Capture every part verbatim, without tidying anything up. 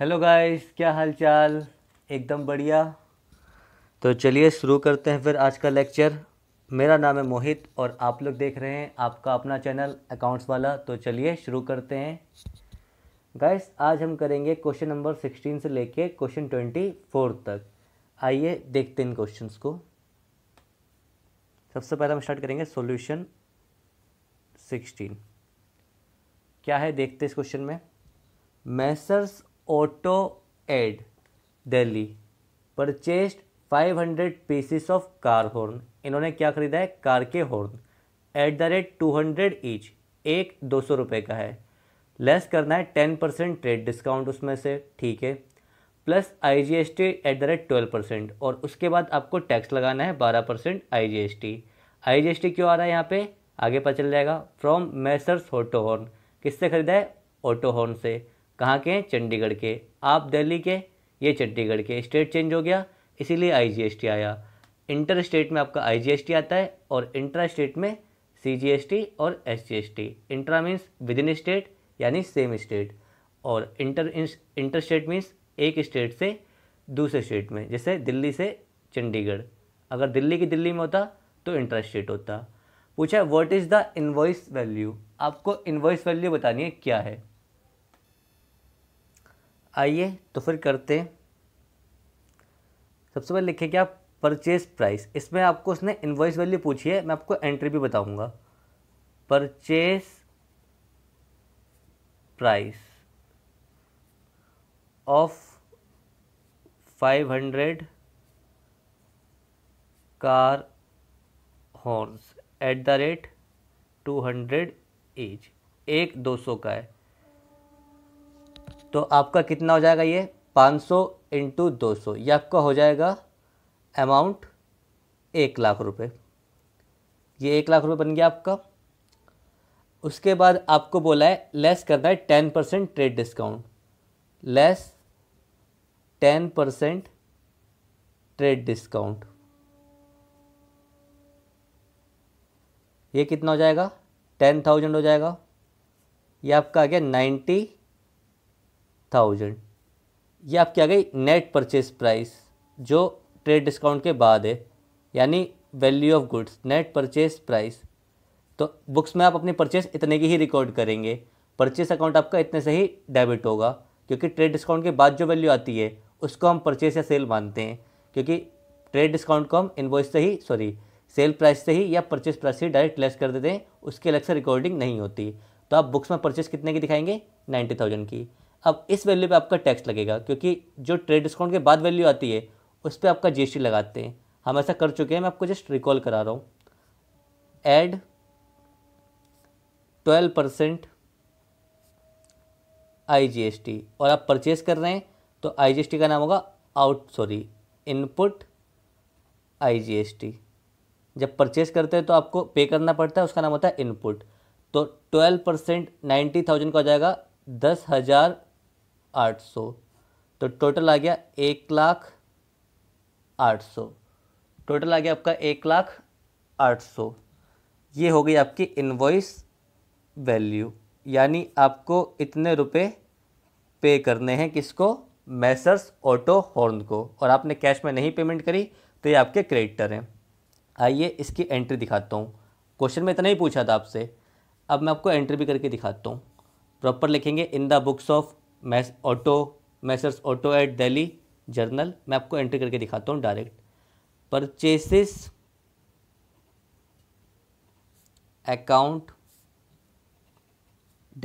Hello guys, क्या हालचाल? एकदम बढ़िया। तो चलिए शुरू करते हैं फिर आज का लेक्चर। मेरा नाम है मोहित और आप लोग देख रहे हैं आपका अपना चैनल अकाउंट्स वाला। तो चलिए शुरू करते हैं गाइस। आज हम करेंगे क्वेश्चन नंबर सिक्सटीन से लेके क्वेश्चन ट्वेंटी फोर तक। आइए देखते हैं इन क्वेश्चंस को। सबसे पहले हम स्टार्ट करेंगे सॉल्यूशन सिक्सटीन। क्या है देखते इस क्वेश्चन में। Messrs auto add Delhi purchased five hundred pieces of car horn. इन्होंने क्या खरीदा है? कार के horn at the rate two hundred each. एक दो सौ रुपये का है। लेस करना है टेन परसेंट ट्रेड डिस्काउंट उसमें से, ठीक है, plus I G S T at the rate twelve percent और उसके बाद आपको टैक्स लगाना है बारह percent I G S T. I G S T क्यों आ रहा है यहाँ पे? आगे पता चल जाएगा। From messrs auto horn. किससे खरीदा है? ऑटो हॉर्न से। कहाँ के? चंडीगढ़ के। आप दिल्ली के, ये चंडीगढ़ के। स्टेट चेंज हो गया इसीलिए आईजीएसटी आया। इंटर स्टेट में आपका आईजीएसटी आता है और इंट्रा स्टेट में सीजीएसटी और SGST. Intra means within state यानी सेम स्टेट, और इंटर इंटर स्टेट मीन्स एक स्टेट से दूसरे स्टेट में। जैसे दिल्ली से चंडीगढ़, अगर दिल्ली की दिल्ली में होता तो इंट्रा स्टेट होता। पूछा what is the invoice value. आपको इनवॉइस वैल्यू बतानी है क्या है। आइए तो फिर करते हैं। सबसे पहले लिखेंगे आप परचेज प्राइस। इसमें आपको उसने इनवॉइस वैल्यू पूछी है, मैं आपको एंट्री भी बताऊंगा। Purchase price of five hundred car horns at the rate two hundred each. एक दो सौ का है तो आपका कितना हो जाएगा? ये पाँच सौ इंटू दो सौ, ये आपका हो जाएगा अमाउंट एक लाख रुपए। ये एक लाख रुपए बन गया आपका। उसके बाद आपको बोला है लेस करना है ten percent trade discount. Less ten percent trade discount, ये कितना हो जाएगा? टेन थाउजेंड हो जाएगा। ये आपका आ गया नाइन्टी थाउजेंड। ये आपकी आ गई नेट परचेज प्राइस जो ट्रेड डिस्काउंट के बाद है, यानी value of goods net purchase price. तो बुक्स में आप अपनी परचेस इतने की ही रिकॉर्ड करेंगे। परचेस अकाउंट आपका इतने से ही डेबिट होगा, क्योंकि ट्रेड डिस्काउंट के बाद जो वैल्यू आती है उसको हम परचेस या सेल मानते हैं, क्योंकि ट्रेड डिस्काउंट को हम इन्वॉइस से ही सॉरी सेल प्राइस से ही या परचेस प्राइस से ही डायरेक्ट लेस कर देते हैं, उसके अलग से रिकॉर्डिंग नहीं होती। तो आप बुक्स में परचेस कितने की दिखाएंगे? नाइन्टी थाउजेंड की। अब इस वैल्यू पे आपका टैक्स लगेगा, क्योंकि जो ट्रेड डिस्काउंट के बाद वैल्यू आती है उस पर आपका जीएसटी लगाते हैं। हम ऐसा कर चुके हैं, मैं आपको जस्ट रिकॉल करा रहा हूँ। ऐड ट्वेल्व परसेंट आईजीएसटी और आप परचेस कर रहे हैं तो आईजीएसटी का नाम होगा आउट सॉरी इनपुट आईजीएसटी। जब परचेस करते हैं तो आपको पे करना पड़ता है, उसका नाम होता है इनपुट। तो ट्वेल्व परसेंट नाइन्टी थाउजेंड का हो जाएगा दस हज़ार आठ सौ। तो टोटल आ गया एक लाख आठ सौ। टोटल आ गया आपका एक लाख आठ सौ। ये हो गई आपकी इनवॉइस वैल्यू, यानी आपको इतने रुपए पे करने हैं। किसको? मैसर्स ऑटो हॉर्न को। और आपने कैश में नहीं पेमेंट करी तो ये आपके क्रेडिटर हैं। आइए इसकी एंट्री दिखाता हूँ। क्वेश्चन में इतना ही पूछा था आपसे, अब मैं आपको एंट्री भी करके दिखाता हूँ। प्रॉपर लिखेंगे in the books of mess auto messrs auto at Delhi journal. मैं आपको एंट्री करके दिखाता हूँ direct. Purchases account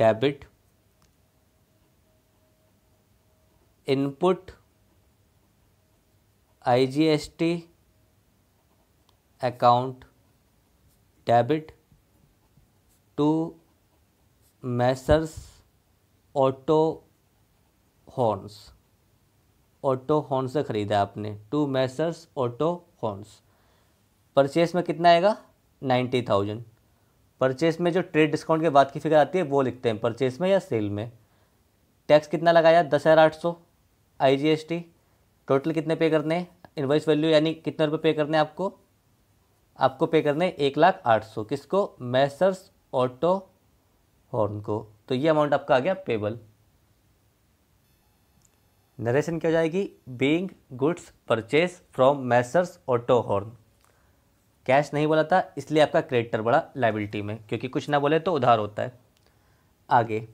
debit input IGST account debit to messrs auto horns. Auto horns से ख़रीदा आपने to messrs auto horns. Purchase में कितना आएगा? Ninety thousand. परचेस में जो ट्रेड डिस्काउंट के बाद की फिगर आती है वो लिखते हैं परचेस में या सेल में। टैक्स कितना लगाया? दस हज़ार आठ सौ I G S T. Total कितने पे करने हैं? इनवॉइस वैल्यू यानी कितने रुपये पे करने हैं आपको? आपको पे करने हैं एक लाख आठ सौ। किसको? मैसर्स ऑटो हॉर्न को। तो ये अमाउंट आपका आ गया पेबल। नरेशन क्या हो जाएगी, being goods purchase from messrs auto horn. Cash नहीं बोला था इसलिए आपका क्रेडिटर बड़ा लायबिलिटी में, क्योंकि कुछ ना बोले तो उधार होता है। आगे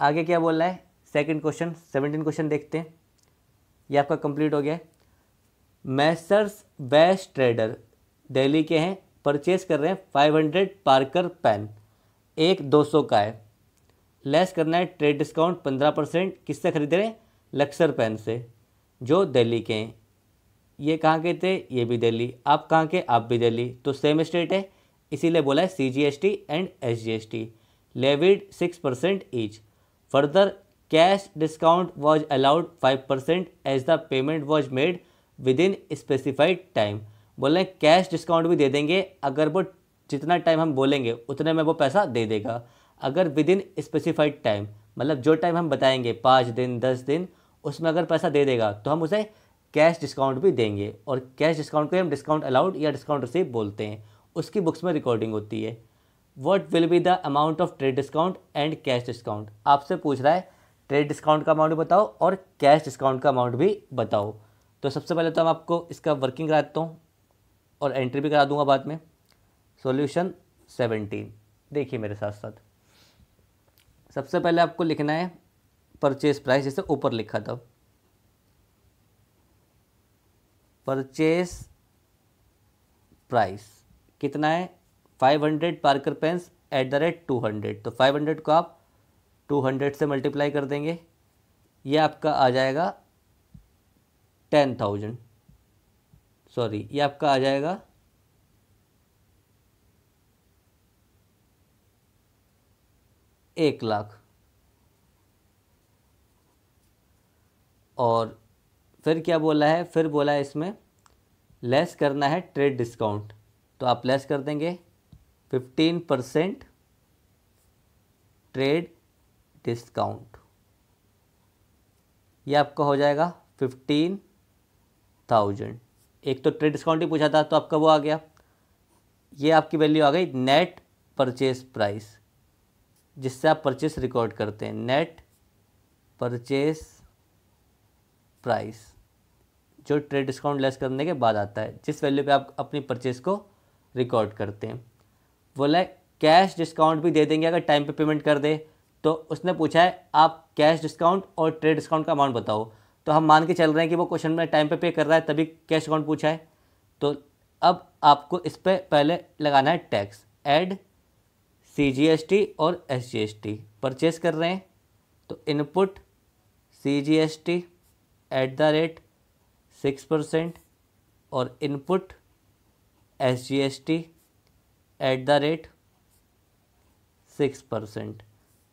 आगे क्या बोल रहा है, सेकंड क्वेश्चन सेवनटीन क्वेश्चन देखते हैं। ये आपका कंप्लीट हो गया है। मैसर्स बेस्ट ट्रेडर दिल्ली के हैं, परचेज कर रहे हैं फाइव हंड्रेड पार्कर पेन, एक दो सौ का है, लेस करना है ट्रेड डिस्काउंट पंद्रह परसेंट। किससे खरीद रहे हैं, लक्सर पेन से, जो दिल्ली के हैं। ये कहाँ के थे, ये भी दिल्ली। आप कहाँ के, आप भी दिल्ली, तो सेम स्टेट है, इसीलिए बोला है C G S T and S G S T levied six percent each. Further cash discount was allowed five percent as the payment was made within specified time. बोल रहे हैं cash discount भी दे देंगे अगर वो जितना time हम बोलेंगे उतने में वो पैसा दे देगा, अगर विद इन स्पेसिफाइड टाइम, मतलब जो टाइम हम बताएंगे पाँच दिन दस दिन उसमें अगर पैसा दे देगा तो हम उसे कैश डिस्काउंट भी देंगे। और कैश डिस्काउंट को हम डिस्काउंट अलाउड या डिस्काउंट रिसीव बोलते हैं, उसकी बुक्स में रिकॉर्डिंग होती है। What will be the amount of trade discount and cash discount, आपसे पूछ रहा है ट्रेड डिस्काउंट का अमाउंट भी बताओ और कैश डिस्काउंट का अमाउंट भी बताओ। तो सबसे पहले तो हम आपको इसका वर्किंग करा देता हूँ और एंट्री भी करा दूंगा बाद में। सॉल्यूशन सेवनटीन देखिए मेरे साथ साथ। सबसे पहले आपको लिखना है परचेज प्राइस, जैसे ऊपर लिखा था परचेज प्राइस कितना है, five hundred Parker pens at the rate two hundred, तो फाइव हंड्रेड को आप टू हंड्रेड से मल्टीप्लाई कर देंगे, ये आपका आ जाएगा टेन थाउजेंड, सॉरी ये आपका आ जाएगा एक लाख। और फिर क्या बोला है, फिर बोला है इसमें लेस करना है ट्रेड डिस्काउंट, तो आप लेस कर देंगे फिफ्टीन परसेंट ट्रेड डिस्काउंट, ये आपका हो जाएगा फिफ्टीन थाउजेंड। एक तो ट्रेड डिस्काउंट ही पूछा था तो आपका वो आ गया, ये आपकी वैल्यू आ गई नेट परचेस प्राइस, जिससे आप परचेस रिकॉर्ड करते हैं, नेट परचेस प्राइस जो ट्रेड डिस्काउंट लेस करने के बाद आता है, जिस वैल्यू पे आप अपनी परचेस को रिकॉर्ड करते हैं। बोला है कैश डिस्काउंट भी दे देंगे अगर टाइम पे पेमेंट कर दे, तो उसने पूछा है आप कैश डिस्काउंट और ट्रेड डिस्काउंट का अमाउंट बताओ, तो हम मान के चल रहे हैं कि वो क्वेश्चन में टाइम पे पे कर रहा है तभी कैश डिस्काउंट पूछा है। तो अब आपको इस पर पहले लगाना है टैक्स, ऐड सीजीएसटी और एसजीएसटी। परचेस कर रहे हैं तो input CGST at the rate six percent और input SGST at the rate six percent.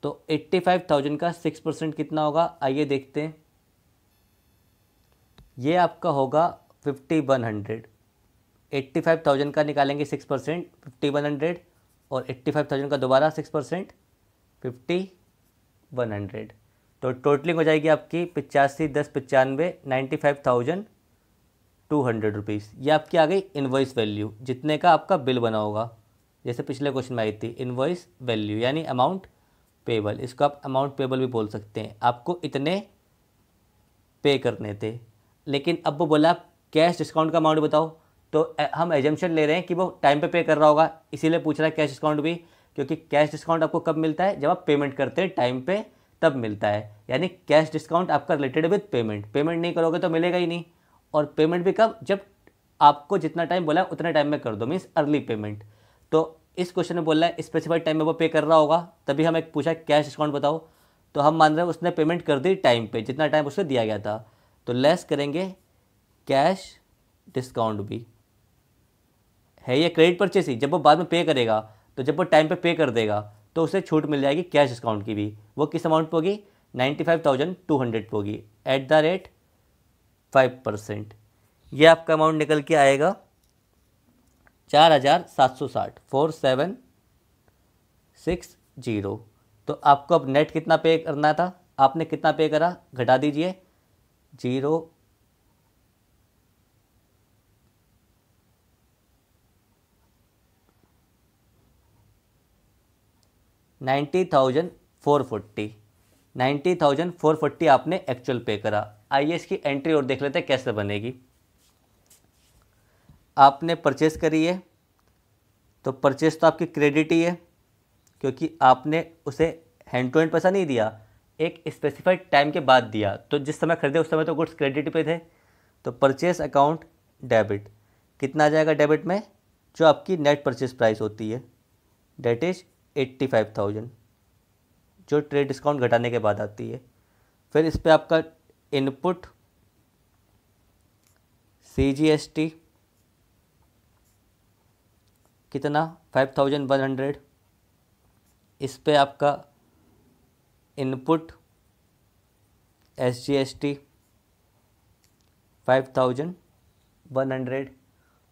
तो एट्टी फाइव थाउजेंड का सिक्स परसेंट कितना होगा, आइए देखते हैं। ये आपका होगा fifty one hundred. Eighty five thousand का निकालेंगे six percent fifty one hundred और एट्टी फाइव थाउजेंड का दोबारा six percent fifty one hundred, तो टोटलिंग हो जाएगी आपकी पचासी दस पचानवे ninety five thousand two hundred rupees. ये आपकी आ गई इनवॉइस वैल्यू, जितने का आपका बिल बना होगा, जैसे पिछले क्वेश्चन में आई थी इनवॉइस वैल्यू यानी अमाउंट पेबल, इसको आप अमाउंट पेबल भी बोल सकते हैं। आपको इतने पे करने थे, लेकिन अब वो बोला कैश डिस्काउंट का अमाउंट बताओ, तो हम एजम्पशन ले रहे हैं कि वो टाइम पे पे कर रहा होगा, इसीलिए पूछ रहा है कैश डिस्काउंट भी, क्योंकि कैश डिस्काउंट आपको कब मिलता है, जब आप पेमेंट करते हैं टाइम पे तब मिलता है, यानी कैश डिस्काउंट आपका रिलेटेड विद पेमेंट, पेमेंट नहीं करोगे तो मिलेगा ही नहीं। और पेमेंट भी कब, जब आपको जितना टाइम बोला है उतने टाइम में कर दो, मीन्स अर्ली पेमेंट। तो इस क्वेश्चन में बोला है स्पेसिफाइड टाइम में वो पे कर रहा होगा, तभी हमें पूछा कैश डिस्काउंट बताओ, तो हम मान रहे हैं उसने पेमेंट कर दी टाइम पे, जितना टाइम उसको दिया गया था, तो लेस करेंगे कैश डिस्काउंट भी। है ये क्रेडिट परचेस ही, जब वो बाद में पे करेगा, तो जब वो टाइम पे पे कर देगा तो उसे छूट मिल जाएगी कैश डिस्काउंट की भी। वो किस अमाउंट पर होगी, ninety five thousand two hundred पर होगी at the rate five percent. ये आपका अमाउंट निकल के आएगा चार हज़ार सात सौ साठ फोर सेवन सिक्स जीरो। तो आपको अब नेट कितना पे करना था, आपने कितना पे करा घटा दीजिए, zero ninety thousand four forty नब्बे हज़ार चार सौ चालीस आपने एक्चुअल पे करा। आइए इसकी एंट्री और देख लेते हैं कैसे बनेगी। आपने परचेस करी है तो परचेस तो आपकी क्रेडिट ही है, क्योंकि आपने उसे हैंड टू हैंड पैसा नहीं दिया, एक स्पेसिफाइड टाइम के बाद दिया। तो जिस समय खरीदे उस समय तो गुड्स क्रेडिट पे थे, तो परचेस अकाउंट डेबिट कितना आ जाएगा डेबिट में, जो आपकी नेट परचेस प्राइस होती है, that is eighty five thousand जो ट्रेड डिस्काउंट घटाने के बाद आती है। फिर इस पर आपका input C G S T कितना फाइव थाउजेंड वन हंड्रेड, इस पर आपका input S G S T five thousand one hundred,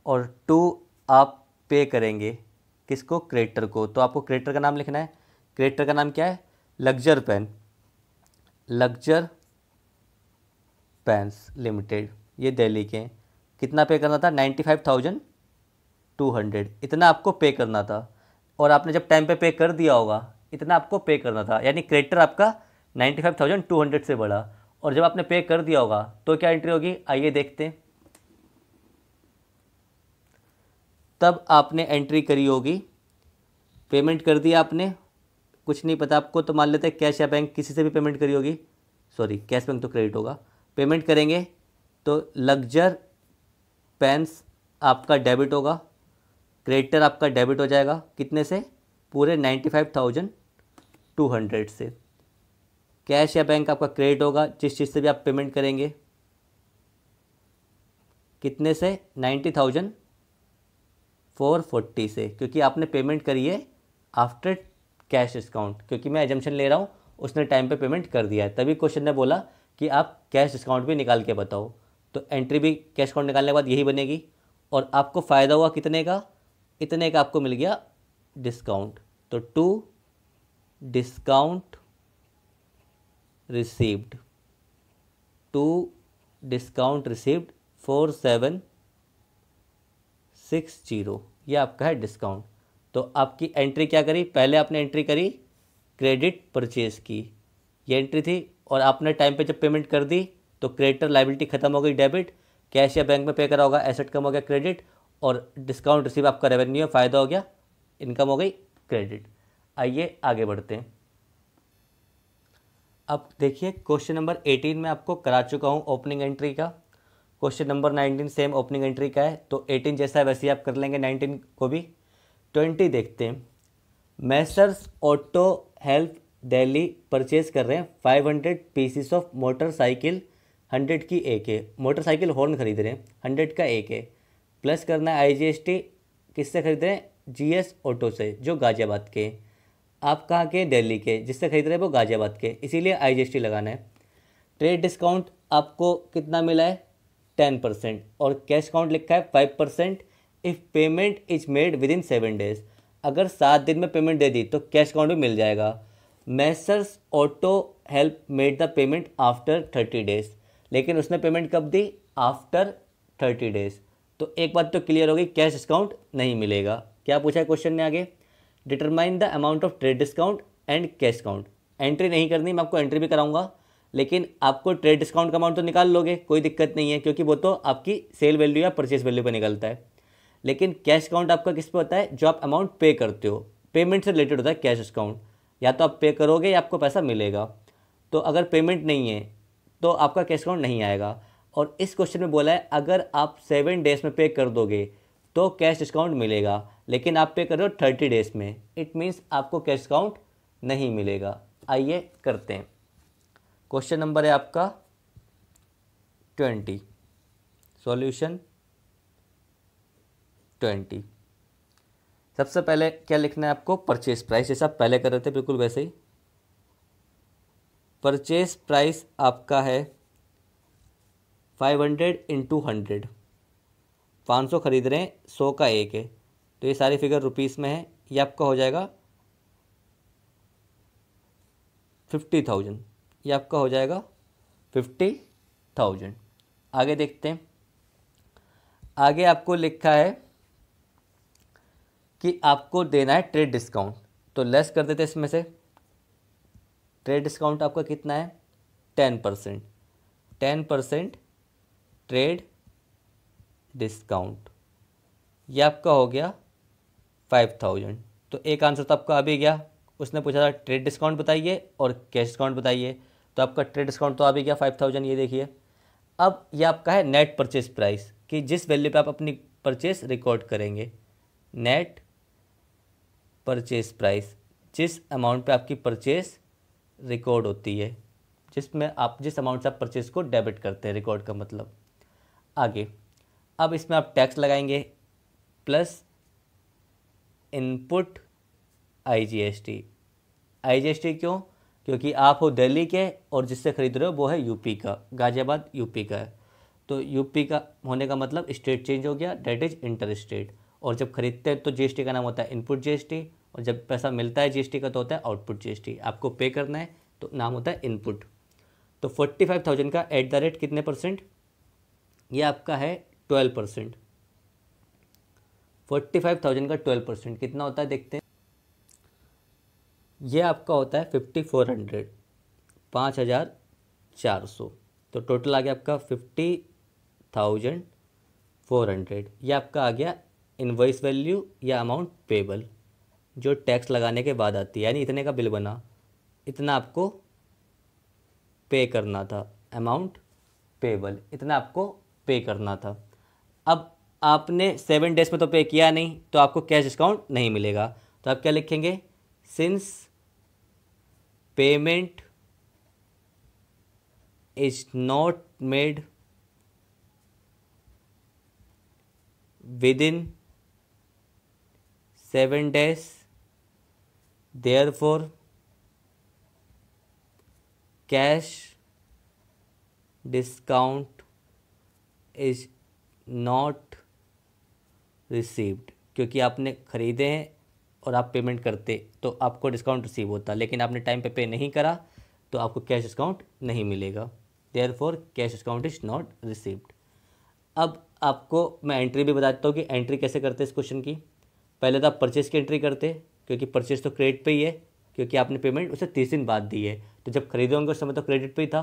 और टू आप पे करेंगे किसको, क्रेडिटर को। तो आपको क्रेडिटर का नाम लिखना है, क्रेडिटर का नाम क्या है, Luxor pen, Luxor pens limited, ये दिल्ली के। कितना पे करना था, ninety five thousand two hundred, इतना आपको पे करना था, और आपने जब टाइम पे पे कर दिया होगा इतना आपको पे करना था, यानी क्रेडिटर आपका ninety five thousand two hundred से बढ़ा, और जब आपने पे कर दिया होगा तो क्या एंट्री होगी, आइए देखते हैं। तब आपने एंट्री करी होगी, पेमेंट कर दिया आपने, कुछ नहीं पता आपको, तो मान लेते हैं कैश या बैंक, किसी से भी पेमेंट करी होगी, सॉरी कैश बैंक तो क्रेडिट होगा, पेमेंट करेंगे तो लग्जर पेन्स आपका डेबिट होगा, क्रेडिटर आपका डेबिट हो जाएगा, कितने से, पूरे ninety five thousand two hundred से। कैश या बैंक आपका क्रेडिट होगा जिस चीज़ से भी आप पेमेंट करेंगे, कितने से, नाइन्टी थाउजेंड फोर फोर्टी से, क्योंकि आपने पेमेंट करी है आफ्टर कैश डिस्काउंट, क्योंकि मैं एजम्पशन ले रहा हूँ उसने टाइम पे पेमेंट कर दिया है, तभी क्वेश्चन ने बोला कि आप कैश डिस्काउंट भी निकाल के बताओ। तो एंट्री भी कैश डिस्काउंट निकालने के बाद यही बनेगी, और आपको फ़ायदा हुआ कितने का, इतने का आपको मिल गया डिस्काउंट, तो to discount received, to discount received four seven six zero, ये आपका है डिस्काउंट। तो आपकी एंट्री क्या करी, पहले आपने एंट्री करी क्रेडिट परचेज़ की, ये एंट्री थी, और आपने टाइम पे जब पेमेंट कर दी तो क्रेडिटर लायबिलिटी खत्म हो गई डेबिट, कैश या बैंक में पे करा होगा एसेट कम हो गया क्रेडिट, और डिस्काउंट रिसीव आपका रेवेन्यू है, फ़ायदा हो गया इनकम हो गई क्रेडिट। आइए आगे बढ़ते हैं। अब देखिए क्वेश्चन नंबर एटीन में आपको करा चुका हूँ ओपनिंग एंट्री का, question number nineteen same opening entry का है, तो एटीन जैसा है वैसे ही आप कर लेंगे नाइनटीन को भी। ट्वेंटी देखते हैं, Messrs auto help Delhi purchase कर रहे हैं five hundred pieces of motorcycle, hundred की एक है, मोटरसाइकिल हॉर्न खरीद रहे हैं, हंड्रेड का एक है, प्लस करना है आईजीएसटी, किससे खरीद रहे हैं, जीएस ऑटो से जो गाजियाबाद के, आप कहाँ के, दिल्ली के, जिससे खरीद रहे हैं वो गाजियाबाद के, इसीलिए आईजीएसटी लगाना है। ट्रेड डिस्काउंट आपको कितना मिला है, टेन परसेंट, और कैश डिस्काउंट लिखा है five percent, if payment is made within seven days, अगर सात दिन में पेमेंट दे दी तो कैश डिस्काउंट भी मिल जाएगा। Messrs auto help made the payment after thirty days, लेकिन उसने पेमेंट कब दी, आफ्टर थर्टी डेज, तो एक बात तो क्लियर होगी कैश डिस्काउंट नहीं मिलेगा। क्या पूछा है क्वेश्चन ने आगे, determine the amount of trade discount and cash discount, entry नहीं करनी, मैं आपको एंट्री भी कराऊंगा, लेकिन आपको ट्रेड डिस्काउंट का अमाउंट तो निकाल लोगे, कोई दिक्कत नहीं है, क्योंकि वो तो आपकी सेल वैल्यू या परचेज वैल्यू पर निकलता है, लेकिन कैश डिस्काउंट आपका किस पे होता है, जो आप अमाउंट पे करते हो, पेमेंट से रिलेटेड होता है कैश डिस्काउंट, या तो आप पे करोगे या आपको पैसा मिलेगा। तो अगर पेमेंट नहीं है तो आपका कैश डिस्काउंट नहीं आएगा, और इस क्वेश्चन में बोला है अगर आप सेवन डेज़ में पे कर दोगे तो कैश डिस्काउंट मिलेगा, लेकिन आप पे कर रहे हो थर्टी डेज़ में, इट मीन्स आपको कैश डिस्काउंट नहीं मिलेगा। आइए करते हैं, क्वेश्चन नंबर है आपका ट्वेंटी, सॉल्यूशन ट्वेंटी। सबसे पहले क्या लिखना है आपको, परचेज प्राइस, जैसा आप पहले कर रहे थे बिल्कुल वैसे ही, परचेज प्राइस आपका है फाइव हंड्रेड इंटू हंड्रेड, पाँच सौ ख़रीद रहे हैं, सौ का एक है, तो ये सारी फिगर रुपीस में है, ये आपका हो जाएगा फिफ्टी थाउजेंड ये आपका हो जाएगा फिफ्टी थाउजेंड। आगे देखते हैं, आगे आपको लिखा है कि आपको देना है ट्रेड डिस्काउंट, तो लेस कर देते हैं इसमें से, ट्रेड डिस्काउंट आपका कितना है, ten percent ten percent trade discount, ये आपका हो गया फाइव थाउजेंड। तो एक आंसर तो आपका अभी गया, उसने पूछा था ट्रेड डिस्काउंट बताइए और कैश डिस्काउंट बताइए, तो आपका ट्रेड डिस्काउंट तो अभी गया फाइव थाउजेंड। ये देखिए अब ये आपका है नेट परचेस प्राइस, कि जिस वैल्यू पे आप अपनी परचेस रिकॉर्ड करेंगे, नेट परचेस प्राइस जिस अमाउंट पे आपकी परचेस रिकॉर्ड होती है, जिसमें आप जिस अमाउंट से आप परचेस को डेबिट करते हैं, रिकॉर्ड का मतलब। आगे अब इसमें आप टैक्स लगाएंगे प्लस इनपुट आईजीएसटी। आईजीएसटी क्यों, क्योंकि आप हो दिल्ली के और जिससे ख़रीद रहे हो वो है यूपी का, गाज़ियाबाद यूपी का है, तो यूपी का होने का मतलब स्टेट चेंज हो गया, डेट इज इंटर स्टेट। और जब खरीदते हैं तो जीएसटी का नाम होता है इनपुट जीएसटी, और जब पैसा मिलता है जीएसटी का तो होता है आउटपुट जीएसटी, आपको पे करना है तो नाम होता है इनपुट। तो फोर्टी फाइव थाउजेंड का एट द रेट कितने परसेंट, ये आपका है twelve percent. Forty five thousand का ट्वेल्व परसेंट कितना होता है देखते हैं, यह आपका होता है फिफ्टी फोर हंड्रेड, पाँच हज़ार चार सौ। तो टोटल आ गया आपका फिफ्टी थाउजेंड फोर हंड्रेड। यह आपका आ गया इनवॉइस वैल्यू या अमाउंट पेबल, जो टैक्स लगाने के बाद आती है, यानी इतने का बिल बना, इतना आपको पे करना था, अमाउंट पेबल इतना आपको पे करना था। अब आपने सेवन डेज में तो पे किया नहीं, तो आपको कैश डिस्काउंट नहीं मिलेगा, तो आप क्या लिखेंगे, since payment is not made within seven days, therefore cash discount is not received, क्योंकि आपने खरीदे हैं और आप पेमेंट करते तो आपको डिस्काउंट रिसीव होता, लेकिन आपने टाइम पे पे नहीं करा तो आपको कैश डिस्काउंट नहीं मिलेगा, therefore cash discount is not received। अब आपको मैं एंट्री भी बता देता हूँ कि एंट्री कैसे करते इस क्वेश्चन की। पहले तो आप परचेस की एंट्री करते, क्योंकि परचेस तो क्रेडिट पे ही है, क्योंकि आपने पेमेंट उसे तीस दिन बाद दी है, तो जब खरीदे होंगे उस समय तो क्रेडिट पे ही था।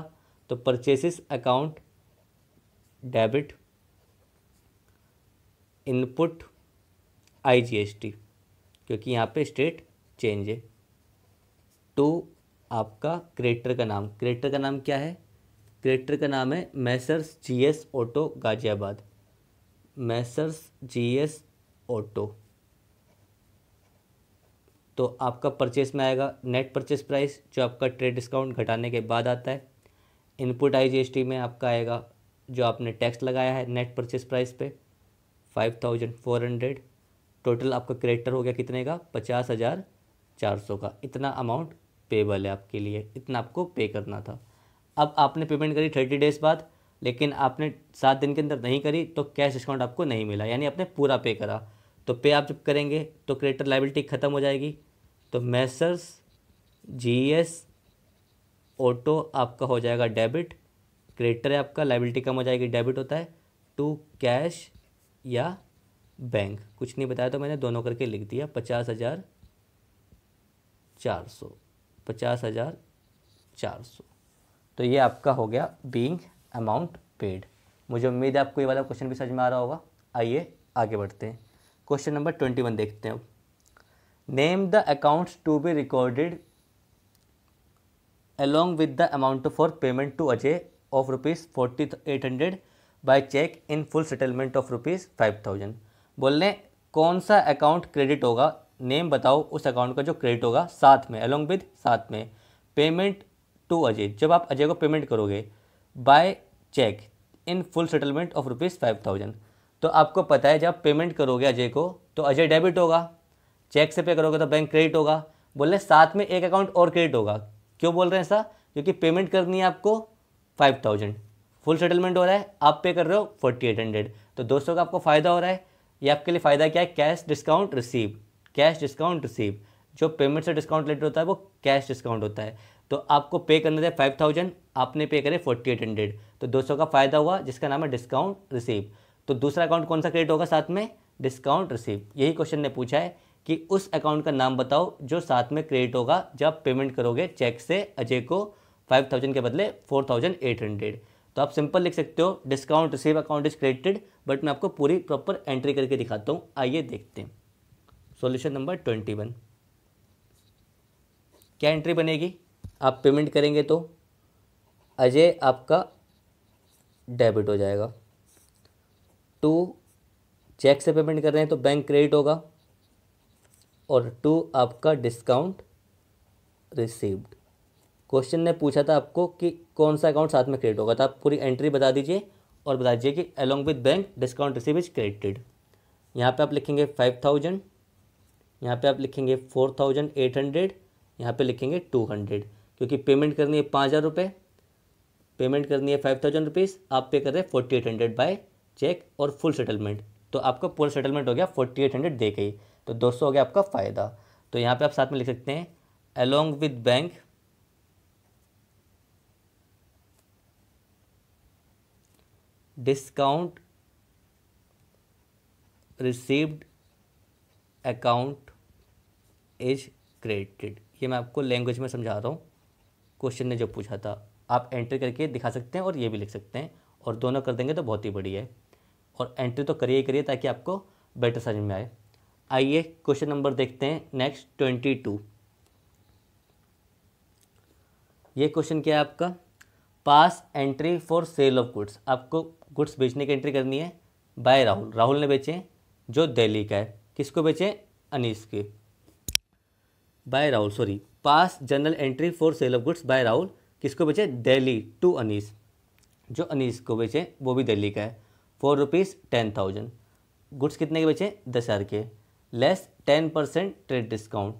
तो purchases account debit input IGST, क्योंकि यहाँ पे स्टेट चेंज है। टू आपका क्रेडिटर का नाम, क्रेडिटर का नाम क्या है, क्रेडिटर का नाम है messrs GS auto Ghaziabad, messrs GS auto. तो आपका परचेस में आएगा नेट परचेस प्राइस, जो आपका ट्रेड डिस्काउंट घटाने के बाद आता है। इनपुट आईजीएसटी में आपका आएगा जो आपने टैक्स लगाया है नेट परचेस प्राइस पे five thousand four hundred. Total आपका क्रेडिटर हो गया कितने का, पचास हज़ार चार सौ का, इतना अमाउंट पेबल है आपके लिए, इतना आपको पे करना था। अब आपने पेमेंट करी थर्टी डेज़ बाद, लेकिन आपने सात दिन के अंदर नहीं करी तो कैश डिस्काउंट आपको नहीं मिला, यानी आपने पूरा पे करा। तो पे आप जब करेंगे तो क्रेडिटर लायबिलिटी ख़त्म हो जाएगी, तो मैसर्स जीएस ऑटो आपका हो जाएगा डेबिट, क्रेडिटर है आपका, लायबिलिटी कम हो जाएगी, डेबिट होता है, टू कैश या बैंक। कुछ नहीं बताया तो मैंने दोनों करके लिख दिया, पचास हज़ार चार सौ पचास हज़ार चार सौ तो ये आपका हो गया बीइंग अमाउंट पेड। मुझे उम्मीद है आपको ये वाला क्वेश्चन भी समझ में आ रहा होगा। आइए आगे बढ़ते हैं, क्वेश्चन नंबर ट्वेंटी वन देखते हैं। Name the accounts to be recorded along with the amount for payment to Ajay of rupees forty eight hundred by cheque in full settlement of rupees five thousand. बोल रहे कौन सा account credit होगा, name बताओ उस account का जो credit होगा, साथ में अलोंग विद, साथ में पेमेंट टू अजय, जब आप अजय को पेमेंट करोगे by cheque in full settlement of rupees five thousand. तो आपको पता है जब पेमेंट करोगे अजय को तो अजय डेबिट होगा, चेक से पे करोगे तो बैंक क्रेडिट होगा। बोल रहे साथ में एक अकाउंट और क्रेडिट होगा, क्यों बोल रहे हैं ऐसा, क्योंकि पेमेंट करनी है आपको फाइव थाउजेंड, फुल सेटलमेंट हो रहा है, आप पे कर रहे हो फोर्टी एट हंड्रेड, तो दोस्तों का आपको फ़ायदा हो रहा है। ये आपके लिए फ़ायदा क्या है, cash discount receive, cash discount receive, जो पेमेंट से डिस्काउंट रिलेटेड होता है वो कैश डिस्काउंट होता है। तो आपको पे करने थे फाइव थाउजेंड, आपने पे करे फोर्टी एट हंड्रेड, तो दो सौ का फ़ायदा हुआ, जिसका नाम है डिस्काउंट रिसीव। तो दूसरा अकाउंट कौन सा क्रेडिट होगा साथ में, डिस्काउंट रिसीव। यही क्वेश्चन ने पूछा है कि उस अकाउंट का नाम बताओ जो साथ में क्रेडिट होगा जब पेमेंट करोगे चेक से अजय को फाइव थाउजेंड के बदले फोर थाउजेंड एट हंड्रेड। तो आप सिंपल लिख सकते हो discount receive account is credited, but मैं आपको पूरी प्रॉपर एंट्री करके दिखाता हूँ। आइए देखते हैं सॉल्यूशन नंबर ट्वेंटी वन क्या एंट्री बनेगी। आप पेमेंट करेंगे तो अजय आपका डेबिट हो जाएगा, टू चेक से पेमेंट कर रहे हैं तो बैंक क्रेडिट होगा, और टू आपका डिस्काउंट रिसीव्ड। क्वेश्चन ने पूछा था आपको कि कौन सा अकाउंट साथ में क्रेडिट होगा, तो आप पूरी एंट्री बता दीजिए और बता दीजिए कि along with bank discount receive is credited. यहाँ पे आप लिखेंगे फाइव थाउजेंड, यहाँ पर आप लिखेंगे फोर थाउजेंड एट हंड्रेड, यहाँ पर लिखेंगे टू हंड्रेड, क्योंकि पेमेंट करनी है पाँच हज़ार रुपये, पेमेंट करनी है फाइव थाउजेंड रुपीज़, आप पे कर रहे हैं forty eight hundred by cheque और फुल सेटलमेंट। तो आपका पूरा सेटलमेंट हो गया फोर्टी एट हंड्रेड दे के ही, तो दो सौ हो गया आपका फ़ायदा। तो यहाँ पे आप साथ में लिख सकते हैं along with bank discount received account is credited. ये मैं आपको लैंग्वेज में समझा रहा हूँ, क्वेश्चन ने जो पूछा था आप एंट्री करके दिखा सकते हैं और ये भी लिख सकते हैं, और दोनों कर देंगे तो बहुत ही बढ़िया है। और एंट्री तो करिए करिए ताकि आपको बेटर समझ में आए। आइए क्वेश्चन नंबर देखते हैं नेक्स्ट ट्वेंटी टू। ये क्वेश्चन क्या है आपका, pass entry for sale of goods. आपको गुड्स बेचने की एंट्री करनी है बाय राहुल। राहुल ने बेचे जो दिल्ली का है, किसको बेचे, अनीश के, by Rahul sorry. Pass general entry for sale of goods by Rahul, किसको बेचे, दिल्ली टू अनीश, जो अनीश को बेचे वो भी दिल्ली का है, four rupees ten thousand. Goods कितने के बेचे, दस हज़ार के, less ten percent trade discount,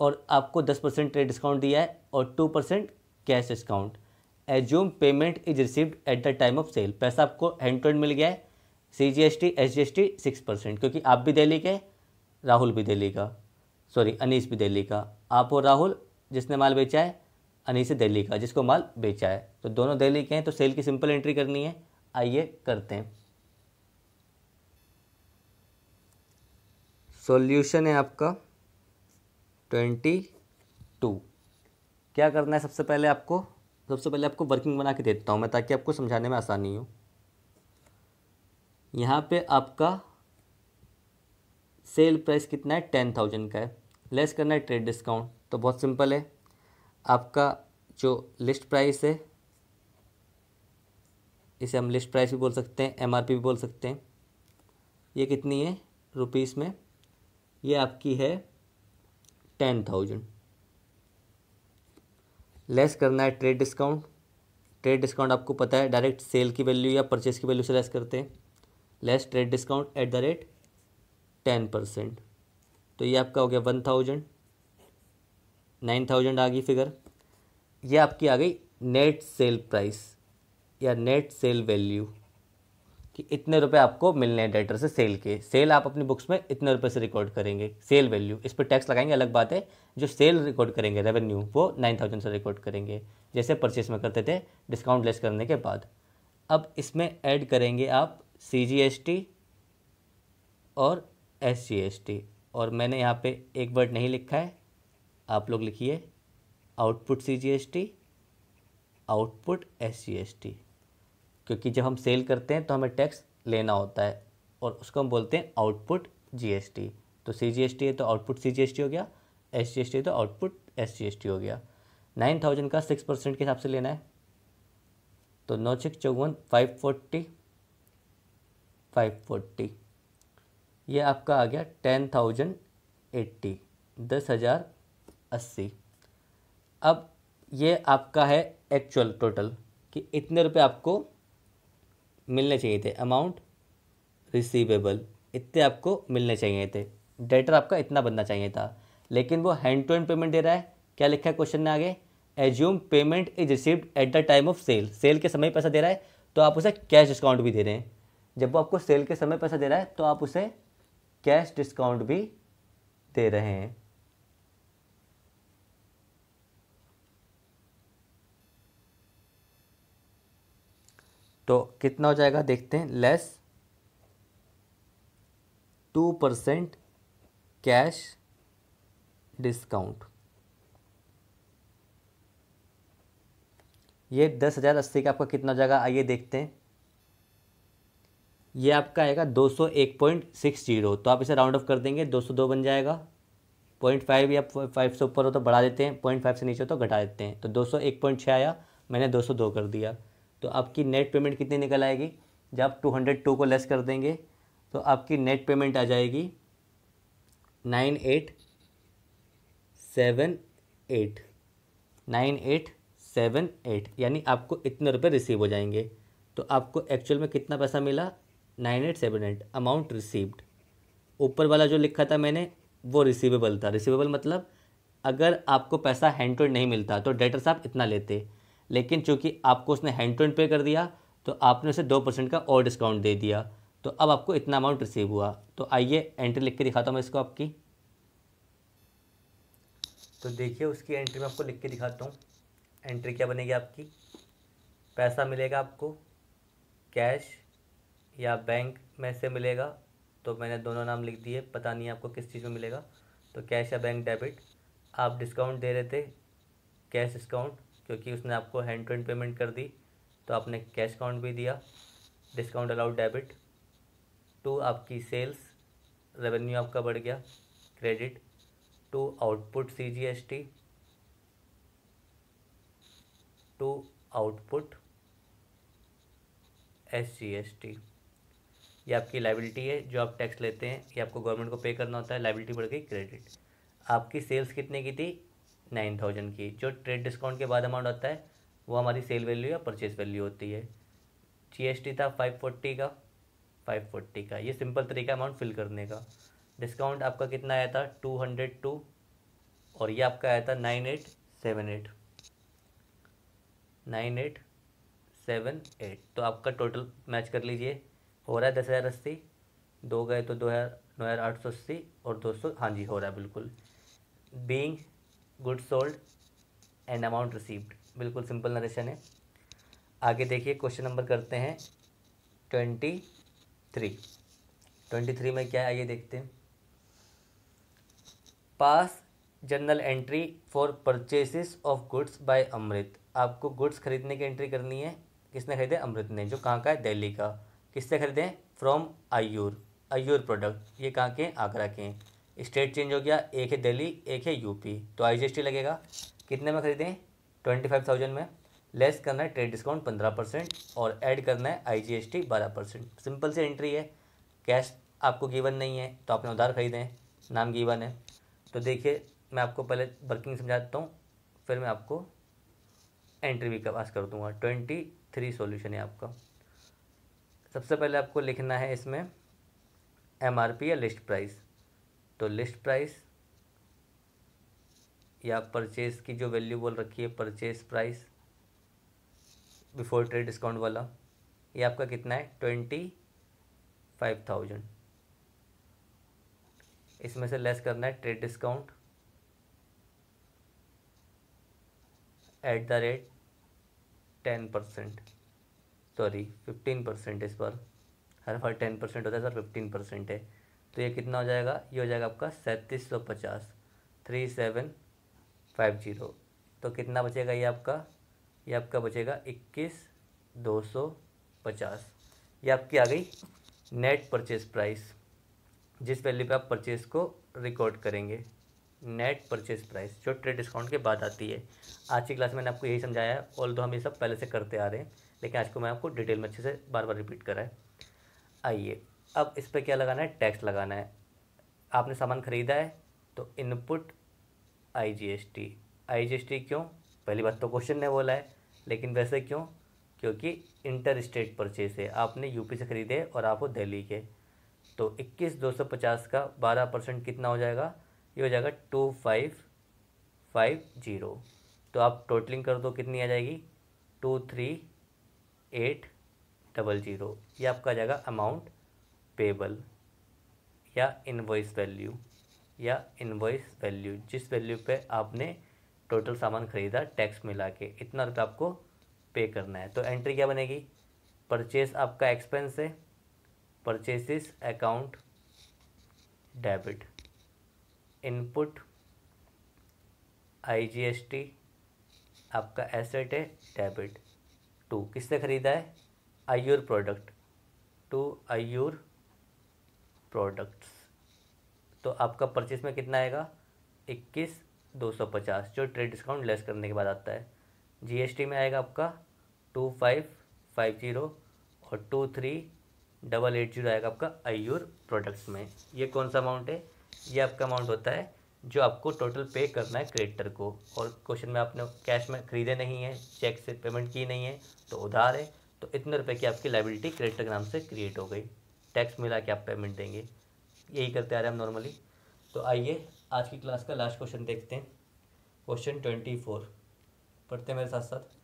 और आपको दस परसेंट ट्रेड डिस्काउंट दिया है और two percent cash discount. Assume payment is received at the time of sale, पैसा आपको हैंड टू हैंड मिल गया है। C G S T S G S T six percent, क्योंकि आप भी दिल्ली के, राहुल भी दिल्ली का, सॉरी अनीश भी दिल्ली का। आप और राहुल जिसने माल बेचा है, अनीश से दिल्ली का जिसको माल बेचा है, तो दोनों दिल्ली के हैं, तो सेल की सिंपल एंट्री करनी है। आइए करते हैं, सॉल्यूशन है आपका ट्वेंटी टू। क्या करना है, सबसे पहले आपको सबसे पहले आपको वर्किंग बना के देता हूँ मैं ताकि आपको समझाने में आसानी हो। यहाँ पे आपका सेल प्राइस कितना है, टेन थाउजेंड का है, लेस करना है ट्रेड डिस्काउंट, तो बहुत सिंपल है। आपका जो लिस्ट प्राइस है, इसे हम लिस्ट प्राइस भी बोल सकते हैं, एमआरपी भी बोल सकते हैं, ये कितनी है रुपीस में, ये आपकी है टेन थाउजेंड। लेस करना है ट्रेड डिस्काउंट, ट्रेड डिस्काउंट आपको पता है डायरेक्ट सेल की वैल्यू या परचेस की वैल्यू से लेस करते हैं, less trade discount at the rate ten percent, तो ये आपका हो गया वन थाउजेंड नाइन थाउजेंड आ गई फिगर। ये आपकी आ गई नेट सेल प्राइस या नेट सेल वैल्यू, कि इतने रुपए आपको मिलने हैं डेटर से सेल के। सेल आप अपनी बुक्स में इतने रुपए से रिकॉर्ड करेंगे, सेल वैल्यू इस पर टैक्स लगाएंगे अलग बात है, जो सेल रिकॉर्ड करेंगे रेवेन्यू वो नाइन थाउजेंड से रिकॉर्ड करेंगे, जैसे परचेस में करते थे डिस्काउंट लेस करने के बाद। अब इसमें ऐड करेंगे आप सी जी एस टी और एस जी एस टी, और मैंने यहाँ पे एक वर्ड नहीं लिखा है, आप लोग लिखिए output C G S T output S G S T, क्योंकि जब हम सेल करते हैं तो हमें टैक्स लेना होता है और उसको हम बोलते हैं आउटपुट जी एस टी। तो सी जी एस टी है तो output C G S T हो गया, एस जी एस टी है तो output S G S T हो गया। नाइन थाउजेंड का सिक्स परसेंट के हिसाब से लेना है, तो नौ छिक चौवन फाइव फोर्टी फाइव फोर्टी, ये आपका आ गया टेन थाउजेंड एट्टी, दस हज़ार अस्सी। अब ये आपका है एक्चुअल टोटल कि इतने रुपए आपको मिलने चाहिए थे, अमाउंट रिसीवेबल इतने आपको मिलने चाहिए थे, डेटर आपका इतना बनना चाहिए था, लेकिन वो हैंड टू हैंड पेमेंट दे रहा है। क्या लिखा है क्वेश्चन में आगे, assume payment is received at the time of sale, sale के समय पैसा दे रहा है तो आप उसे कैश डिस्काउंट भी दे रहे हैं। जब वो आपको सेल के समय पैसा दे रहा है तो आप उसे कैश डिस्काउंट भी दे रहे हैं। तो कितना हो जाएगा देखते हैं, less two percent cash discount, ये दस हज़ार अस्सी का आपका कितना हो जाएगा, आइए देखते हैं। ये आपका आएगा दो सौ एक पॉइंट सिक्स जीरो, तो आप इसे राउंड ऑफ कर देंगे, दो सौ दो बन जाएगा। पॉइंट फाइव या फाइव से ऊपर हो तो बढ़ा देते हैं, पॉइंट फाइव से नीचे हो तो घटा देते हैं। तो दो सौ एक पॉइंट छः आया, मैंने दो सौ दो कर दिया। तो आपकी नेट पेमेंट कितनी निकल आएगी, जब आप टू हंड्रेड टू को लेस कर देंगे तो आपकी नेट पेमेंट आ जाएगी nine eight seven eight nine eight seven eight यानी आपको इतने रुपए रिसीव हो जाएंगे। तो आपको एक्चुअल में कितना पैसा मिला, nine eight seven eight amount received. ऊपर वाला जो लिखा था मैंने वो रिसीवेबल था। रिसीवेबल मतलब अगर आपको पैसा हैंड टू हैंड नहीं मिलता तो डेटर साहब इतना लेते, लेकिन चूंकि आपको उसने हैंड टू हैंड पे कर दिया तो आपने उसे दो परसेंट का और डिस्काउंट दे दिया, तो अब आपको इतना अमाउंट रिसीव हुआ। तो आइए एंट्री लिख के दिखाता हूँ मैं इसको आपकी। तो देखिए उसकी एंट्री मैं आपको लिख के दिखाता हूँ। एंट्री क्या बनेगी आपकी, पैसा मिलेगा आपको कैश या बैंक में से मिलेगा, तो मैंने दोनों नाम लिख दिए, पता नहीं आपको किस चीज़ में मिलेगा, तो कैश या बैंक डेबिट। आप डिस्काउंट दे रहे थे कैश डिस्काउंट, क्योंकि उसने आपको हैंड टू हैंड पेमेंट कर दी तो आपने कैश डिस्काउंट भी दिया, डिस्काउंट अलाउड डेबिट। टू आपकी सेल्स, रेवेन्यू आपका बढ़ गया credit. To output CGST, to output SGST. ये आपकी लायबिलिटी है जो आप टैक्स लेते हैं, ये आपको गवर्नमेंट को पे करना होता है। लायबिलिटी बढ़ गई क्रेडिट। आपकी सेल्स कितने की थी, नाइन थाउजेंड की। जो ट्रेड डिस्काउंट के बाद अमाउंट आता है वो हमारी सेल वैल्यू या परचेज वैल्यू होती है। जीएसटी था फाइव फोर्टी का, फाइव फोर्टी का। ये सिंपल तरीका अमाउंट फिल करने का। डिस्काउंट आपका कितना आया था, टू हंड्रेड टू, और ये आपका आया था nine eight seven eight nine eight seven eight. तो आपका टोटल मैच कर लीजिए, हो रहा है दस हज़ार अस्सी, दो गए तो दो हज़ार नौ हज़ार आठ सौ अस्सी और दो सौ, हाँ जी हो रहा है बिल्कुल। Being good sold and amount received, बिल्कुल सिंपल नरेशन है। आगे देखिए क्वेश्चन नंबर करते हैं ट्वेंटी थ्री ट्वेंटी थ्री में क्या है, आइए देखते हैं। Pass general entry for purchases of goods by Amrit. आपको गुड्स खरीदने की एंट्री करनी है। किसने खरीदे, अमृत ने, जो कहाँ का है, दिल्ली का। किससे खरीदे, फ्रॉम आयूर, आयूर प्रोडक्ट। ये कहाँ के हैं, आगरा के हैं। स्टेट चेंज हो गया, एक है दिल्ली एक है यूपी, तो आईजीएसटी लगेगा। कितने में खरीदें, ट्वेंटी फाइव थाउजेंड में। लेस करना है ट्रेड डिस्काउंट पंद्रह परसेंट और ऐड करना है आईजीएसटी बारह परसेंट। सिंपल सी एंट्री है। कैश आपको गिवन नहीं है तो आपने उधार खरीदे हैं, नाम गिवन है। तो देखिए मैं आपको पहले वर्किंग समझाता हूँ, फिर मैं आपको एंट्री भी पास कर दूँगा। ट्वेंटी थ्री सोल्यूशन है आपका। सबसे पहले आपको लिखना है इसमें एमआरपी या लिस्ट प्राइस। तो लिस्ट प्राइस या परचेज की जो वैल्यू बोल रखी है, purchase price before trade discount वाला, ये आपका कितना है, ट्वेंटी फाइव थाउजेंड। इसमें से लेस करना है trade discount at the rate ten percent sorry fifteen percent. इस पर हर बार टेन परसेंट होता है सर, फिफ्टीन परसेंट है। तो ये कितना हो जाएगा, ये हो जाएगा आपका सैंतीस सौ पचास थ्री सेवन फाइव जीरो। तो कितना बचेगा ये आपका, ये आपका बचेगा इक्कीस दो सौ पचास। ये आपकी आ गई नेट परचेज प्राइस, जिस वैल्यू पे आप परचेज को रिकॉर्ड करेंगे। नेट परचेज प्राइस जो ट्रेड डिस्काउंट के बाद आती है। आज की क्लास में मैंने आपको यही समझाया है, ऑल दो हम ये सब पहले से करते आ रहे हैं, लेकिन आज को मैं आपको डिटेल में अच्छे से बार बार रिपीट करा है। आइए अब इस पे क्या लगाना है, टैक्स लगाना है। आपने सामान ख़रीदा है तो इनपुट आईजीएसटी। आईजीएसटी क्यों, पहली बात तो क्वेश्चन ने बोला है, लेकिन वैसे क्यों, क्योंकि इंटर स्टेट परचेज है। आपने यूपी से ख़रीदे और आप हो दिल्ली के, तो इक्कीस दो सौ पचास का बारह परसेंट कितना हो जाएगा, ये हो जाएगा टू फाइव फाइव जीरो। तो आप टोटलिंग कर दो, कितनी आ जाएगी, two three eight double zero. ये आपका आ जाएगा अमाउंट पेबल या इनवॉइस वैल्यू या इनवॉइस वैल्यू, जिस वैल्यू पे आपने टोटल सामान ख़रीदा टैक्स मिला के, इतना रुपये आपको पे करना है। तो एंट्री क्या बनेगी, परचेस आपका एक्सपेंस है, purchases account debit. Input IGST आपका एसेट है डेबिट। टू किससे ख़रीदा है? Ayur product. To Ayur products. तो आपका परचेस में कितना आएगा? इक्कीस दो सौ पचास जो ट्रेड डिस्काउंट लेस करने के बाद आता है। जीएसटी में आएगा आपका टू फाइव फाइव ज़ीरो और two three double eight zero आएगा आपका आयूर प्रोडक्ट्स में। ये कौन सा अमाउंट है? ये आपका अमाउंट होता है जो आपको टोटल पे करना है क्रेडिटर को। और क्वेश्चन में आपने कैश में ख़रीदे नहीं है, चेक से पेमेंट की नहीं है, तो उधार है, तो इतने रुपए की आपकी लाइबिलिटी क्रेडिटर के नाम से क्रिएट हो गई। टैक्स मिला के आप पेमेंट देंगे, यही करते आ रहे हैं हम नॉर्मली। तो आइए आज की क्लास का लास्ट क्वेश्चन देखते हैं, क्वेश्चन ट्वेंटी फोर पढ़ते हैं मेरे साथ साथ।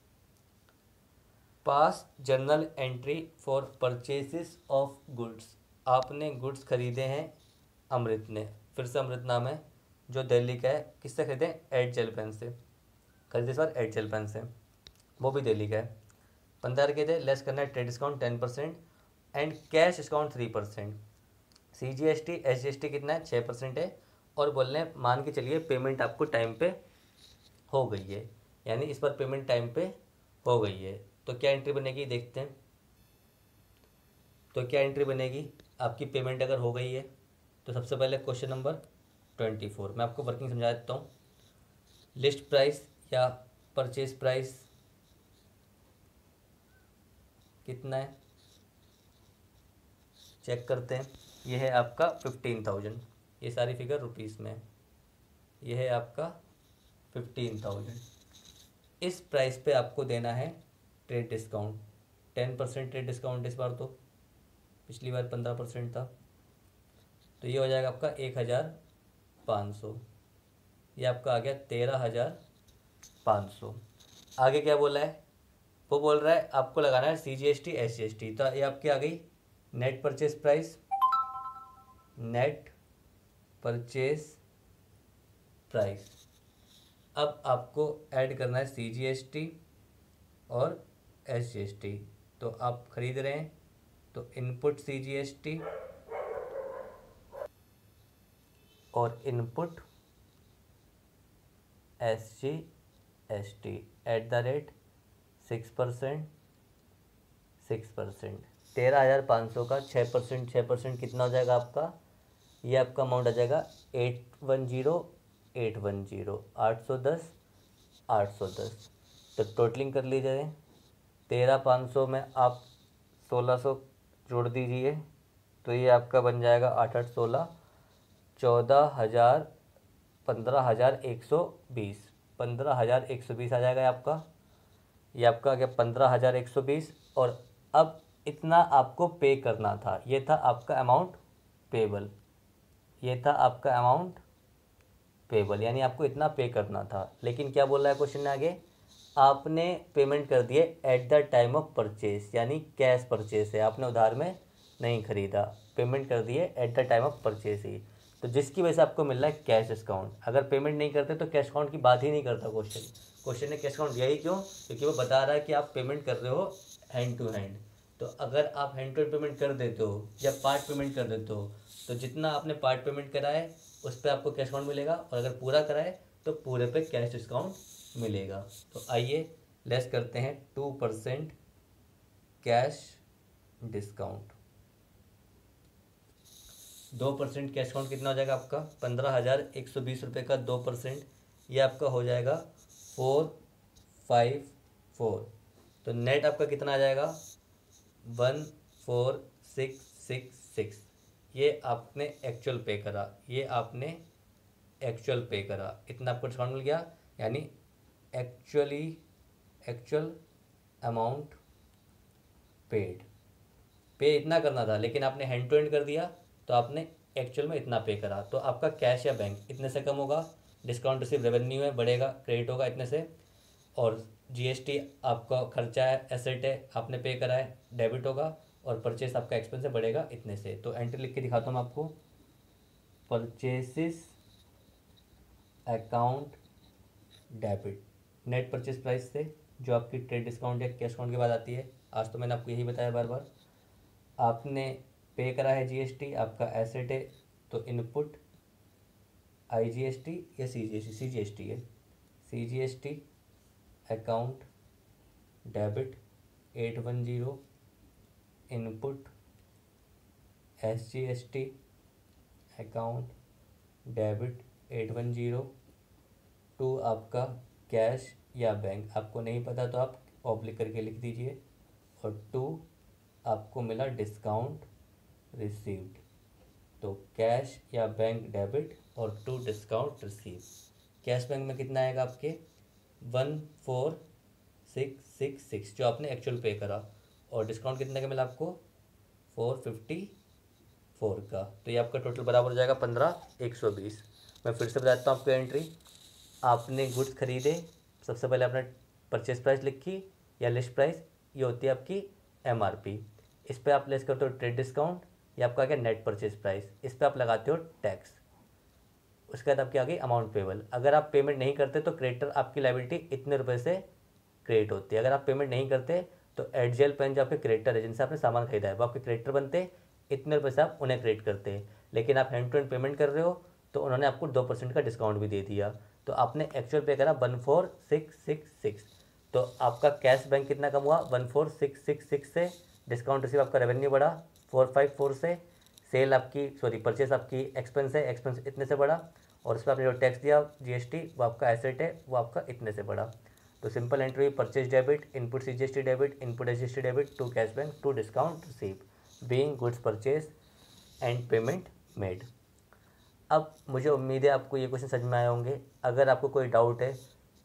Pass journal entry for purchases of goods. आपने गुड्स खरीदे हैं अमृत ने, फिर से अमृत नाम है जो दिल्ली का है। किससे खरीदे? एजेट पेन से खरीदे, इस बार एजेट पेन से, वो भी दिल्ली का है। पंद्रह रुपये थे, लेस करना है trade discount ten percent and cash discount three percent. C G S T S G S T कितना है? छः परसेंट है। और बोल रहे हैं मान के चलिए पेमेंट आपको टाइम पे हो गई है, यानी इस बार पेमेंट टाइम पे हो गई है। तो क्या एंट्री बनेगी देखते हैं। तो क्या एंट्री बनेगी? आपकी पेमेंट अगर हो गई है तो सबसे पहले क्वेश्चन नंबर ट्वेंटी फोर मैं आपको वर्किंग समझा देता हूँ। लिस्ट प्राइस या परचेज प्राइस कितना है चेक करते हैं। ये है आपका फिफ्टीन थाउजेंड, ये सारी फिगर रुपीस में है। ये है आपका फिफ्टीन थाउजेंड। इस प्राइस पे आपको देना है trade discount ten percent trade discount इस बार, तो पिछली बार पंद्रह परसेंट था, तो ये हो जाएगा आपका एक हज़ार पाँच सौ। ये आपका आ गया तेरह हज़ार पाँच सौ। आगे क्या बोला है? वो बोल रहा है आपको लगाना है C G S T S G S T. तो ये आपकी आ गई net purchase price, net purchase price. अब आपको ऐड करना है सी जी एस टी और एस जी एस टी। तो आप ख़रीद रहे हैं तो input C G S T और input S G S T at the rate six percent six percent तेरह हज़ार पाँच सौ का छः परसेंट छः परसेंट कितना हो जाएगा आपका? ये आपका अमाउंट आ जाएगा eight one zero eight one zero आठ सौ दस आठ सौ दस। तो टोटलिंग कर लीजिए, तेरह पाँच सौ में आप सोलह सौ जोड़ दीजिए तो ये आपका बन जाएगा आठ आठ सोलह चौदह हज़ार पंद्रह हज़ार एक सौ बीस पंद्रह हज़ार एक सौ बीस आ जाएगा आपका। ये आपका क्या पंद्रह हज़ार एक सौ बीस। और अब इतना आपको पे करना था, ये था आपका अमाउंट पेबल, ये था आपका अमाउंट पेबल, यानी आपको इतना पे करना था। लेकिन क्या बोल रहा है क्वेश्चन में आगे? आपने पेमेंट कर दिए at the time of purchase, यानी कैश परचेस है, आपने उधार में नहीं ख़रीदा, पेमेंट कर दिए at the time of purchase ही, तो जिसकी वजह से आपको मिल रहा है कैश डिस्काउंट। अगर पेमेंट नहीं करते तो कैश डिस्काउंट की बात ही नहीं करता क्वेश्चन। क्वेश्चन ने कैश डिस्काउंट दिया ही क्यों? क्योंकि वो बता रहा है कि आप पेमेंट कर रहे हो हैंड टू हैंड। तो अगर आप हैंड टू हैंड पेमेंट कर देते हो या पार्ट पेमेंट कर देते हो तो जितना आपने पार्ट पेमेंट करा है उस पर आपको कैश डिस्काउंट मिलेगा, और अगर पूरा कराए तो पूरे पे कैश डिस्काउंट मिलेगा। तो आइए लेस करते हैं टू परसेंट कैश डिस्काउंट। दो परसेंट कैश डिस्काउंट कितना हो जाएगा आपका? पंद्रह हज़ार एक सौ बीस रुपये का दो परसेंट, ये आपका हो जाएगा फोर फाइव फोर। तो नेट आपका कितना आ जाएगा? One four six six six. ये आपने एक्चुअल पे करा, ये आपने एक्चुअल पे करा, इतना आपको डिस्काउंट मिल गया, यानी एक्चुअली एक्चुअल अमाउंट पेड। पे इतना करना था लेकिन आपने हैंड टू हैंड कर दिया तो आपने एक्चुअल में इतना पे करा। तो आपका कैश या बैंक इतने से कम होगा, डिस्काउंट रिसीव रेवेन्यू है बढ़ेगा, क्रेडिट होगा इतने से, और जीएसटी आपका खर्चा है, एसेट है, आपने पे करा है, डेबिट होगा, और परचेस आपका एक्सपेंस है बढ़ेगा इतने से। तो एंट्री लिख के दिखाता हूँ मैं आपको। Purchases account debit net purchase price से जो आपकी ट्रेड डिस्काउंट या कैश डिस्काउंट के बाद आती है। आज तो मैंने आपको यही बताया बार बार। आपने पे करा है जीएसटी, आपका एसेट है, तो इनपुट आईजीएसटी या सीजीएसटी सीजीएसटी है CGST account debit at one zero input SGST account debit at one zero to आपका कैश या बैंक, आपको नहीं पता तो आप ऑब्लिक करके लिख दीजिए, और टू आपको मिला डिस्काउंट रिसीव्ड, तो कैश या बैंक डेबिट और to discount receive. Cash bank में कितना आएगा आपके one four six six six जो आपने एक्चुअल पे करा, और डिस्काउंट कितने का मिला आपको फोर फिफ्टी फोर का, तो ये आपका टोटल बराबर हो जाएगा पंद्रह एक सौ बीस। मैं फिर से बता देता हूँ आपको एंट्री, आपने गुड्स खरीदे, सबसे पहले आपने परचेज प्राइस लिखी या लिस्ट प्राइस, ये होती है आपकी एम आर पी, इस पर आप लेस करते हो ट्रेड डिस्काउंट, ये आपका आ गया नेट परचेज प्राइस, इस पर आप लगाते हो टैक्स, उसके बाद आपके आगे अमाउंट पेबल। अगर आप पेमेंट नहीं करते तो क्रेडिटर आपकी लायबिलिटी इतने रुपए से क्रेडिट होती है, अगर आप पेमेंट नहीं करते तो एडजेल पेन जो आपके क्रेडिटर है, जिनसे आपने सामान खरीदा है, वो आपके क्रेडिटर बनते, इतने रुपए से आप उन्हें क्रेडिट करते हैं। लेकिन आप हैंड टू हैंड पेमेंट कर रहे हो तो उन्होंने आपको दो परसेंट का डिस्काउंट भी दे दिया, तो आपने एक्चुअल पे करा one four six six six, तो आपका कैश बैंक कितना कम हुआ one four six six six से, डिस्काउंट रिसीव आपका रेवेन्यू बढ़ा फोर फाइव फोर से, सेल आपकी सॉरी परचेस आपकी एक्सपेंस है, एक्सपेंस इतने से बढ़ा, और उस पर आपने जो टैक्स दिया जीएसटी वो आपका एसेट है वो आपका इतने से बढ़ा। तो simple entry purchase debit input CGST debit input SGST debit to cash bank to discount receive being goods purchase and payment made. अब मुझे उम्मीद है आपको ये क्वेश्चन समझ में आए होंगे, अगर आपको कोई डाउट है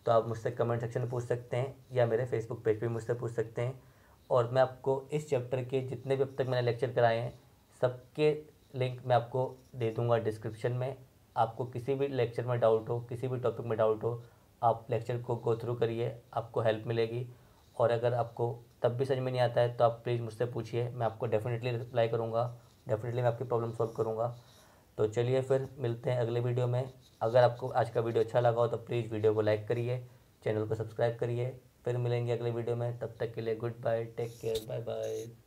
तो आप मुझसे कमेंट सेक्शन में पूछ सकते हैं या मेरे फेसबुक पेज पे मुझसे पूछ सकते हैं, और मैं आपको इस चैप्टर के जितने भी अब तक मैंने लेक्चर कराए हैं सबके लिंक मैं आपको दे दूंगा डिस्क्रिप्शन में। आपको किसी भी लेक्चर में डाउट हो, किसी भी टॉपिक में डाउट हो, आप लेक्चर को गो थ्रू करिए, आपको हेल्प मिलेगी, और अगर आपको तब भी समझ में नहीं आता है तो आप प्लीज़ मुझसे पूछिए, मैं आपको डेफिनेटली रिप्लाई करूँगा, डेफिनेटली मैं आपकी प्रॉब्लम सॉल्व करूँगा। तो चलिए फिर मिलते हैं अगले वीडियो में। अगर आपको आज का वीडियो अच्छा लगा हो तो प्लीज़ वीडियो को लाइक करिए, चैनल को सब्सक्राइब करिए, फिर मिलेंगे अगले वीडियो में, तब तक के लिए good bye, take care, bye bye.